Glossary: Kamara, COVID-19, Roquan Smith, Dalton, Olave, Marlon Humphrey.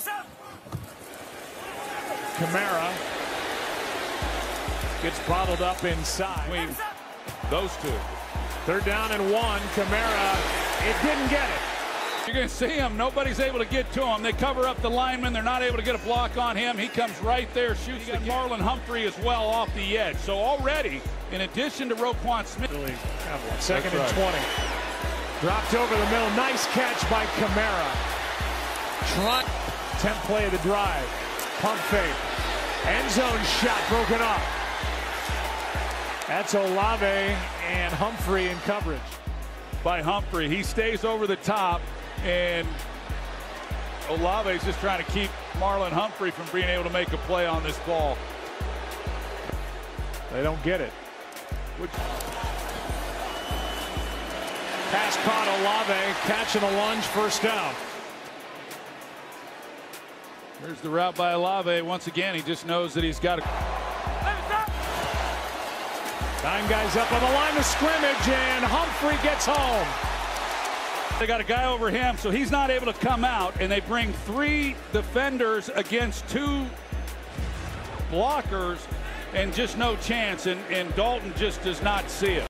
tackle. Kamara gets bottled up inside. Those two. Third down and one. Kamara, it didn't get it. You're going to see him. Nobody's able to get to him. They cover up the lineman. They're not able to get a block on him. He comes right there, shoots the Marlon Humphrey as well off the edge. So already, in addition to Roquan Smith. Second and 20. Dropped over the middle. Nice catch by Kamara. 10th play of the drive. Pump fake. End zone shot broken up. That's Olave and Humphrey in coverage. By Humphrey. He stays over the top. And Olave is just trying to keep Marlon Humphrey from being able to make a play on this ball. They don't get it. Pass caught. Olave catching a lunge, first down. Here's the route by Olave. Once again, he just knows that he's got to. 9 guys up on the line of scrimmage, and Humphrey gets home. They got a guy over him, so he's not able to come out, and they bring 3 defenders against 2 blockers, and just no chance, and Dalton just does not see it.